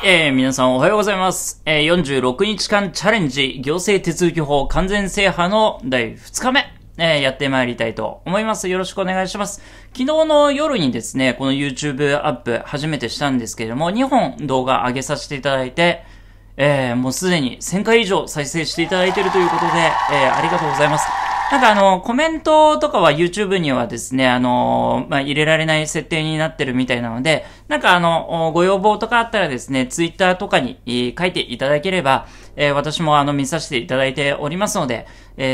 はい、皆さんおはようございます。46日間チャレンジ行政手続き法完全制覇の第2日目、やってまいりたいと思います。よろしくお願いします。昨日の夜にですね、この YouTube アップ初めてしたんですけれども、2本動画上げさせていただいて、もうすでに1000回以上再生していただいているということで、ありがとうございます。なんかコメントとかは YouTube にはですね、入れられない設定になってるみたいなので、なんかご要望とかあったらですね、Twitter とかに書いていただければ、私も見させていただいておりますので、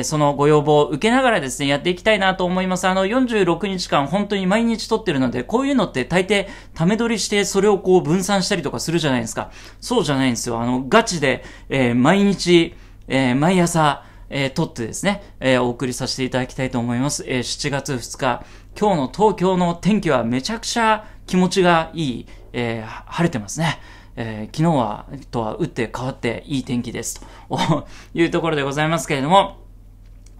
そのご要望を受けながらですね、やっていきたいなと思います。46日間本当に毎日撮ってるので、こういうのって大抵、ため撮りしてそれをこう分散したりとかするじゃないですか。そうじゃないんですよ。ガチで、毎日、毎朝、撮ってですね、お送りさせていただきたいと思います。7月2日、今日の東京の天気はめちゃくちゃ気持ちがいい、晴れてますね。昨日は、とは打って変わっていい天気です。というところでございますけれども、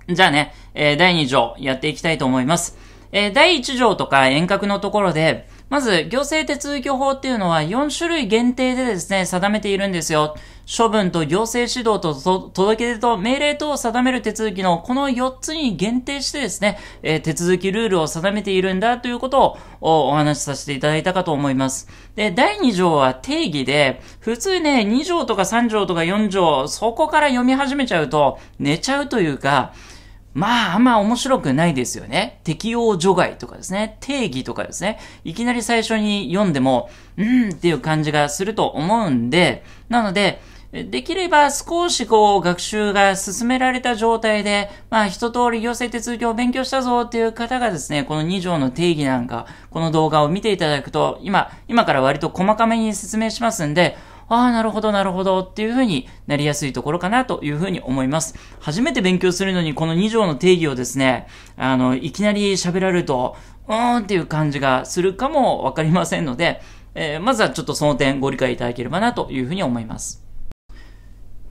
じゃあね、第2条やっていきたいと思います。第1条とか遠隔のところで、まず行政手続き法っていうのは4種類限定でですね、定めているんですよ。処分と行政指導と届け出と命令等を定める手続きのこの4つに限定してですね、手続きルールを定めているんだということをお話しさせていただいたかと思います。で、第2条は定義で、普通ね、2条とか3条とか4条、そこから読み始めちゃうと寝ちゃうというか、まあ、あんま面白くないですよね。適用除外とかですね。定義とかですね。いきなり最初に読んでも、っていう感じがすると思うんで、なので、できれば少しこう学習が進められた状態で、まあ一通り行政手続きを勉強したぞっていう方がですね、この2条の定義なんか、この動画を見ていただくと、今から割と細かめに説明しますんで、ああ、なるほど、なるほどっていう風になりやすいところかなという風に思います。初めて勉強するのにこの2条の定義をですね、いきなり喋られると、っていう感じがするかもわかりませんので、まずはちょっとその点ご理解いただければなという風に思います。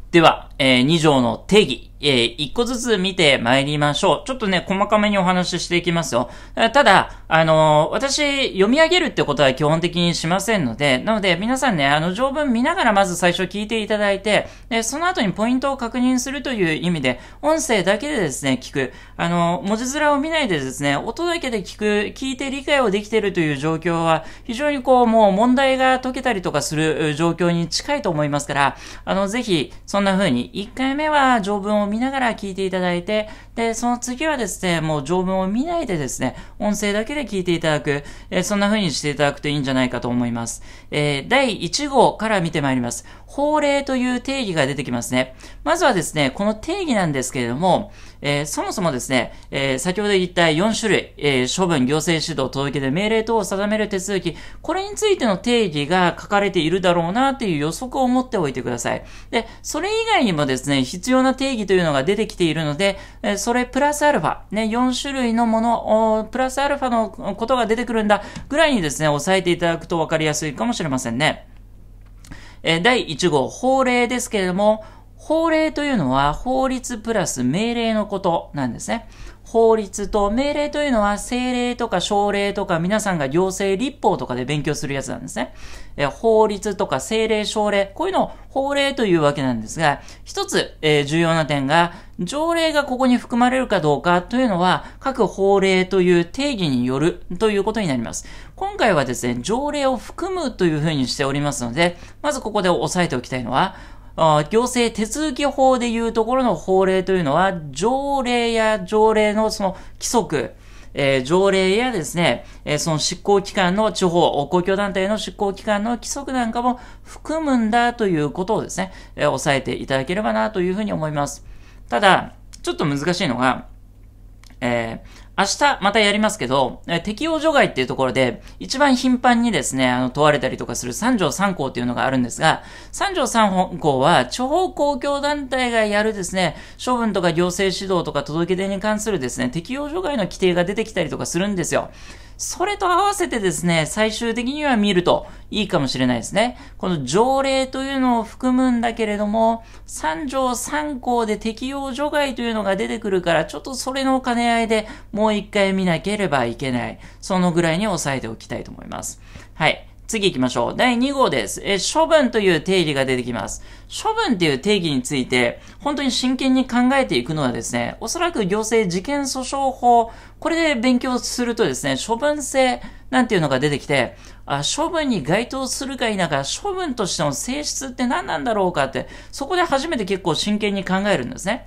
では、2条の定義、1個ずつ見て参りましょう。ちょっとね、細かめにお話ししていきますよ。ただ、私、読み上げるってことは基本的にしませんので、なので、皆さんね、条文見ながらまず最初聞いていただいて、で、その後にポイントを確認するという意味で、音声だけでですね、聞く。文字面を見ないでですね、音だけで聞いて理解をできているという状況は、非常にこう、もう問題が解けたりとかする状況に近いと思いますから、ぜひ、そんな風に、1回目は条文を見ながら聞いていただいて、で、その次はですね、もう条文を見ないでですね、音声だけで聞いていただく、そんな風にしていただくといいんじゃないかと思います。第1号から見てまいります。法令という定義が出てきますね。まずはですね、この定義なんですけれども、そもそもですね、先ほど言った4種類、処分、行政指導、届け出、命令等を定める手続き、これについての定義が書かれているだろうなという予測を持っておいてください。で、それ以外にもですね、必要な定義というのが出てきているので、それプラスアルファ、ね、4種類のもの、プラスアルファのことが出てくるんだ、ぐらいにですね、押さえていただくと分かりやすいかもしれませんね。第1号、法令ですけれども、法令というのは法律プラス命令のことなんですね。法律と命令というのは政令とか省令とか皆さんが行政立法とかで勉強するやつなんですね。法律とか政令省令、こういうのを法令というわけなんですが、一つ、重要な点が、条例がここに含まれるかどうかというのは、各法令という定義によるということになります。今回はですね、条例を含むというふうにしておりますので、まずここで押さえておきたいのは、行政手続き法でいうところの法令というのは、条例や条例のその規則、条例やですね、その執行機関の地方、公共団体の執行機関の規則なんかも含むんだということをですね、押さえていただければなというふうに思います。ただ、ちょっと難しいのが、明日またやりますけど、適用除外っていうところで、一番頻繁にですね、問われたりとかする3条3項っていうのがあるんですが、3条3項は、地方公共団体がやるですね、処分とか行政指導とか届け出に関するですね、適用除外の規定が出てきたりとかするんですよ。それと合わせてですね、最終的には見るといいかもしれないですね。この条例というのを含むんだけれども、3条3項で適用除外というのが出てくるから、ちょっとそれの兼ね合いでもう一回見なければいけない。そのぐらいに抑えておきたいと思います。はい。次行きましょう。第2号です。処分という定義が出てきます。処分という定義について、本当に真剣に考えていくのはですね、おそらく行政事件訴訟法、これで勉強するとですね、処分性なんていうのが出てきて、処分に該当するか否か、処分としての性質って何なんだろうかって、そこで初めて結構真剣に考えるんですね。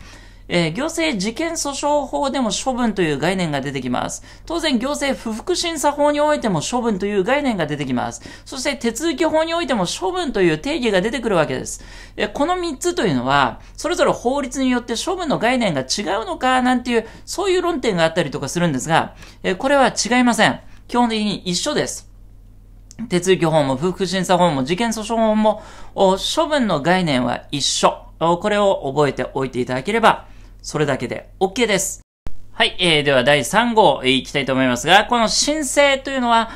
行政事件訴訟法でも処分という概念が出てきます。当然行政不服審査法においても処分という概念が出てきます。そして手続き法においても処分という定義が出てくるわけです。この3つというのは、それぞれ法律によって処分の概念が違うのかなんていう、そういう論点があったりとかするんですが、これは違いません。基本的に一緒です。手続き法も不服審査法も事件訴訟法も、処分の概念は一緒。これを覚えておいていただければ、それだけで OK です。はい、では第3号いきたいと思いますが、この申請というのは、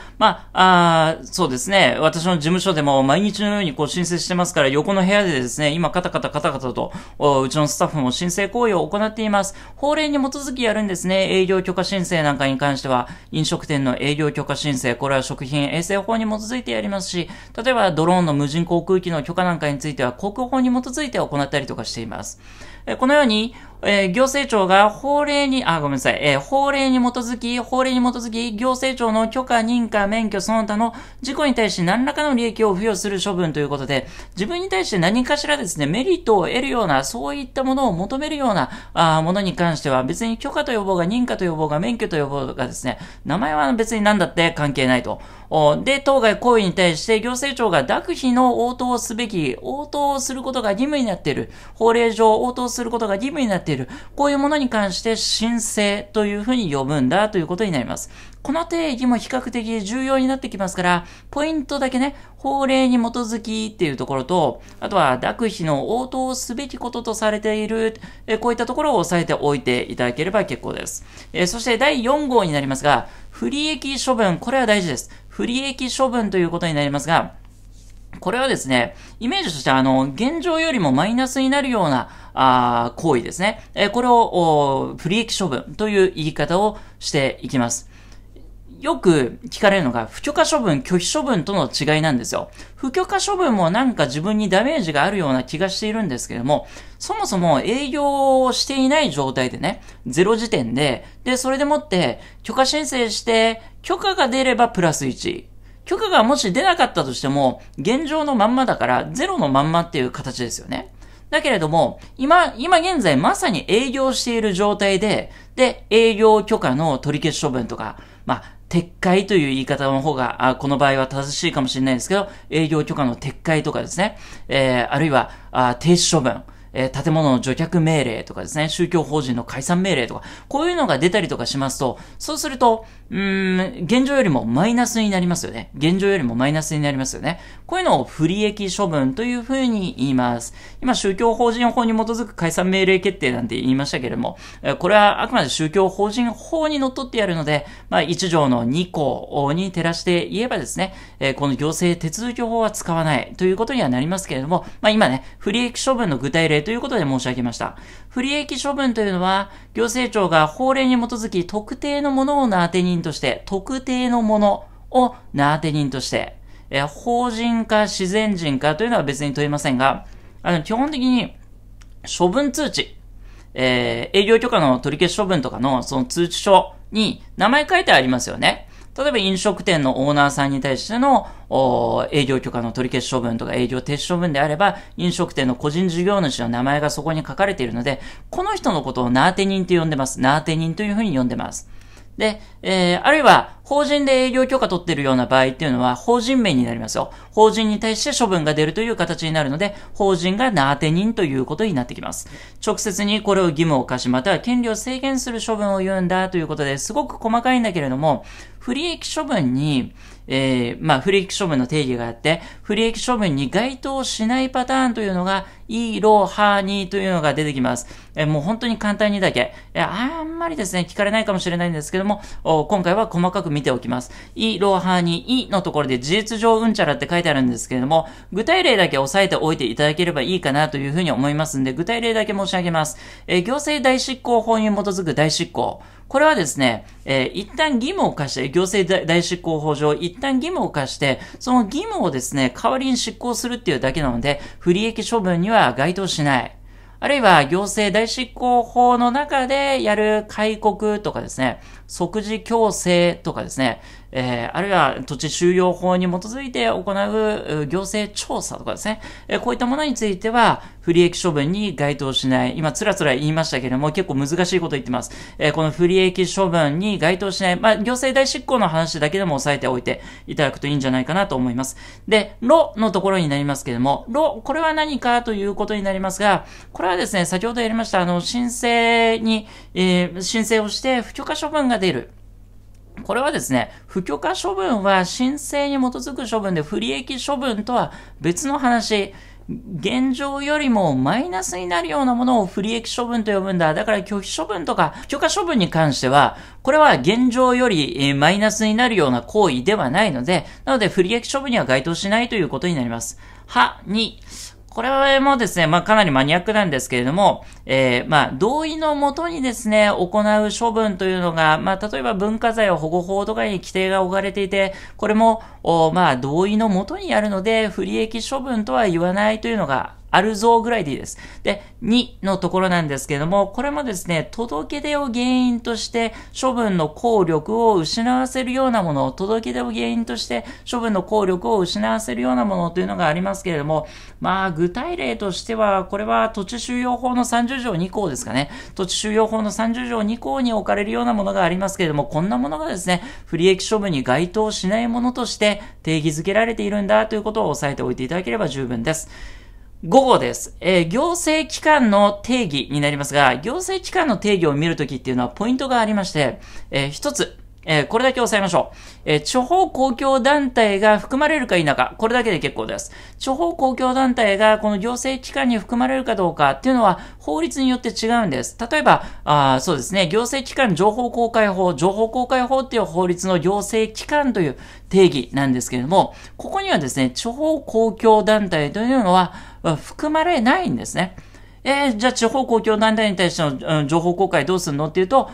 そうですね、私の事務所でも毎日のようにこう申請してますから、横の部屋でですね、今カタカタと、うちのスタッフも申請行為を行っています。法令に基づきやるんですね。営業許可申請なんかに関しては、飲食店の営業許可申請、これは食品衛生法に基づいてやりますし、例えばドローンの無人航空機の許可なんかについては、航空法に基づいて行ったりとかしています。このように、行政庁が法令に基づき、行政庁の許可、認可、免許、その他の事項に対し何らかの利益を付与する処分ということで、自分に対して何かしらですね、メリットを得るような、そういったものを求めるような、ものに関しては、別に許可と呼ぼうが、認可と呼ぼうが、免許と呼ぼうがですね、名前は別に何だって関係ないと。で、当該行為に対して行政庁が諾否の応答をすべき、応答をすることが義務になっている。法令上応答することが義務になっている。こういうものに関して申請というふうに呼ぶんだということになります。この定義も比較的重要になってきますから、ポイントだけね、法令に基づきっていうところと、あとは諾否の応答をすべきこととされている、こういったところを押さえておいていただければ結構です。そして第4号になりますが、不利益処分、これは大事です。不利益処分ということになりますが、これはですね、イメージとしては現状よりもマイナスになるような、行為ですね。これを、不利益処分という言い方をしていきます。よく聞かれるのが、不許可処分、拒否処分との違いなんですよ。不許可処分もなんか自分にダメージがあるような気がしているんですけれども、そもそも営業をしていない状態でね、0時点で、それでもって許可申請して、許可が出ればプラス1。許可がもし出なかったとしても、現状のまんまだから、0のまんまっていう形ですよね。だけれども、今現在まさに営業している状態で、営業許可の取り消し処分とか、撤回という言い方の方が、この場合は正しいかもしれないですけど、営業許可の撤回とかですね、あるいは停止処分、建物の除却命令とかですね、宗教法人の解散命令とか、こういうのが出たりとかしますと、そうすると、現状よりもマイナスになりますよね。こういうのを不利益処分というふうに言います。今、宗教法人法に基づく解散命令決定なんて言いましたけれども、これはあくまで宗教法人法に則ってやるので、1条の2項に照らして言えばですね、この行政手続き法は使わないということにはなりますけれども、今ね、不利益処分の具体例ということで申し上げました。不利益処分というのは、行政庁が法令に基づき特定のものを名当て人として、法人か自然人かというのは別に問いませんが、基本的に処分通知、営業許可の取り消し処分とかのその通知書に名前書いてありますよね。例えば飲食店のオーナーさんに対しての営業許可の取り消し処分とか営業停止処分であれば、飲食店の個人事業主の名前がそこに書かれているので、この人のことを名当て人と呼んでます。あるいは、法人で営業許可取ってるような場合っていうのは、法人名になりますよ。法人に対して処分が出るという形になるので、法人が名当て人ということになってきます。直接にこれを義務を課し、または権利を制限する処分を言うんだということで、すごく細かいんだけれども、不利益処分に、不利益処分の定義があって、不利益処分に該当しないパターンというのが、いろはにというのが出てきます。もう本当に簡単にだけ。あんまりですね、聞かれないかもしれないんですけども、今回は細かく見ておきます。イ・ロハニイのところで事実上うんちゃらって書いてあるんですけれども、具体例だけ押さえておいていただければいいかなというふうに思いますんで、具体例だけ申し上げます。行政代執行法に基づく代執行。これはですね、一旦義務を課して、行政代執行法上、一旦義務を課して、その義務をですね、代わりに執行するっていうだけなので、不利益処分には該当しない。あるいは、行政代執行法の中でやる戒告とかですね、即時強制とかですね、あるいは土地収用法に基づいて行う行政調査とかですね、こういったものについては不利益処分に該当しない。今つらつら言いましたけれども、結構難しいこと言ってます。この不利益処分に該当しない。まあ、行政代執行の話だけでも押さえておいていただくといいんじゃないかなと思います。で、ロのところになりますけれども、ロ、これは何かということになりますが、これはですね、先ほどやりました、申請に、申請をして不許可処分が出る。これはですね、不許可処分は申請に基づく処分で不利益処分とは別の話。現状よりもマイナスになるようなものを不利益処分と呼ぶんだ。だから拒否処分とか許可処分に関しては、これは現状よりマイナスになるような行為ではないので、なので不利益処分には該当しないということになります。は、に。これもですね、まあ、かなりマニアックなんですけれども、まあ、同意のもとにですね、行う処分というのが、まあ、例えば文化財保護法とかに規定が置かれていて、これも、まあ、同意のもとにやるので、不利益処分とは言わないというのが、あるぞぐらいでいいです。で、2のところなんですけれども、これもですね、届け出を原因として処分の効力を失わせるようなもの、届け出を原因として処分の効力を失わせるようなものというのがありますけれども、まあ、具体例としては、これは土地収用法の30条2項ですかね。土地収用法の30条2項に置かれるようなものがありますけれども、こんなものがですね、不利益処分に該当しないものとして定義づけられているんだということを押さえておいていただければ十分です。午後です。行政機関の定義になりますが、行政機関の定義を見るときっていうのはポイントがありまして、一つ、これだけ押さえましょう。地方公共団体が含まれるか否か、これだけで結構です。地方公共団体がこの行政機関に含まれるかどうかっていうのは法律によって違うんです。例えば、そうですね、行政機関情報公開法、情報公開法っていう法律の行政機関という定義なんですけれども、ここにはですね、地方公共団体というのは含まれないんですね。じゃあ地方公共団体に対しての情報公開どうするのっていうと、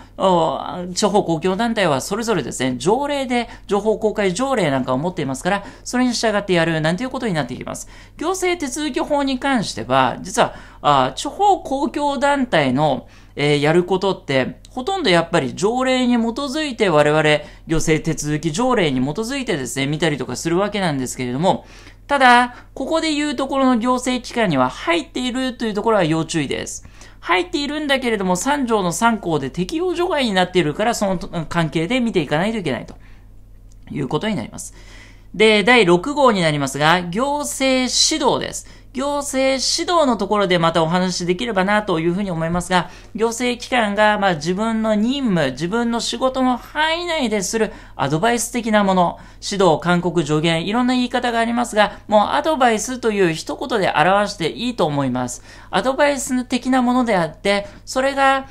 地方公共団体はそれぞれですね、条例で、情報公開条例なんかを持っていますから、それに従ってやるなんていうことになっていきます。行政手続き法に関しては、実は、地方公共団体の、やることって、ほとんどやっぱり条例に基づいて我々、行政手続き条例に基づいてですね、見たりとかするわけなんですけれども、ただ、ここで言うところの行政機関には入っているというところは要注意です。入っているんだけれども、3条の3項で適用除外になっているから、その関係で見ていかないといけないということになります。で、第6号になりますが、行政指導です。行政指導のところでまたお話しできればなというふうに思いますが、行政機関がまあ自分の任務、自分の仕事の範囲内でするアドバイス的なもの、指導、勧告、助言、いろんな言い方がありますが、もうアドバイスという一言で表していいと思います。アドバイス的なものであって、それが、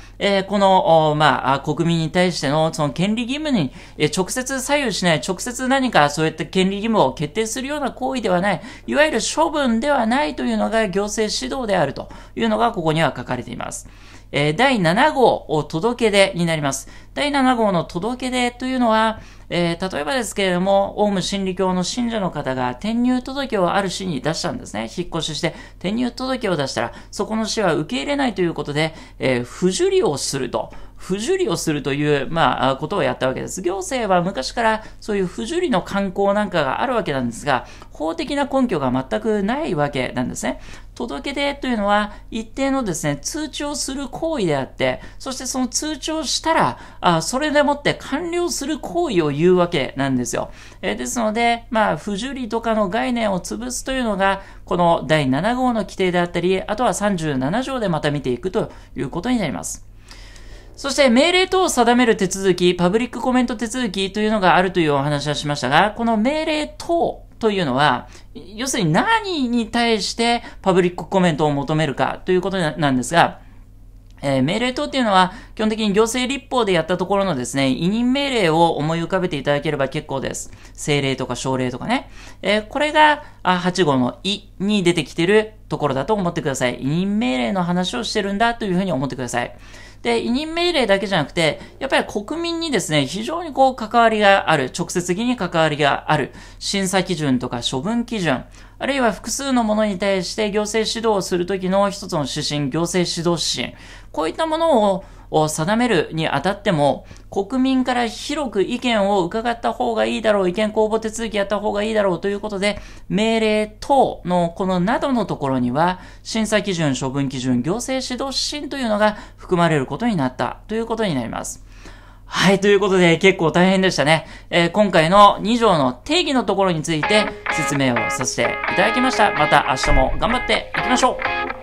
この、まあ、国民に対してのその権利義務に直接左右しない、直接何かそういった権利義務を決定するような行為ではない、いわゆる処分ではないというのが行政指導であるというのがここには書かれています。第7号を届け出になります。第7号の届け出というのは、例えばですけれども、オウム真理教の信者の方が転入届をある市に出したんですね。引っ越しして転入届を出したら、そこの市は受け入れないということで、不受理をすると。不受理をするという、まあ、ことをやったわけです。行政は昔からそういう不受理の慣行なんかがあるわけなんですが、法的な根拠が全くないわけなんですね。届け出というのは一定のですね、通知をする行為であって、そしてその通知をしたら、それでもって完了する行為を言うわけなんですよ。ですので、まあ、不受理とかの概念を潰すというのが、この第7号の規定であったり、あとは37条でまた見ていくということになります。そして命令等を定める手続き、パブリックコメント手続きというのがあるというお話はしましたが、この命令等というのは、要するに何に対してパブリックコメントを求めるかということなんですが、命令等っていうのは、基本的に行政立法でやったところのですね、委任命令を思い浮かべていただければ結構です。政令とか省令とかね。これが、8号の委に出てきてるところだと思ってください。委任命令の話をしてるんだというふうに思ってください。で、委任命令だけじゃなくて、やっぱり国民にですね、非常にこう関わりがある、直接的に関わりがある、審査基準とか処分基準、あるいは複数のものに対して行政指導をするときの一つの指針、行政指導指針、こういったものを定めるにあたっても、国民から広く意見を伺った方がいいだろう、意見公募手続きやった方がいいだろうということで、命令等のこのなどのところには、審査基準、処分基準、行政指導指針というのが含まれることになったということになります。はい、ということで結構大変でしたね。今回の2条の定義のところについて説明をさせていただきました。また明日も頑張っていきましょう。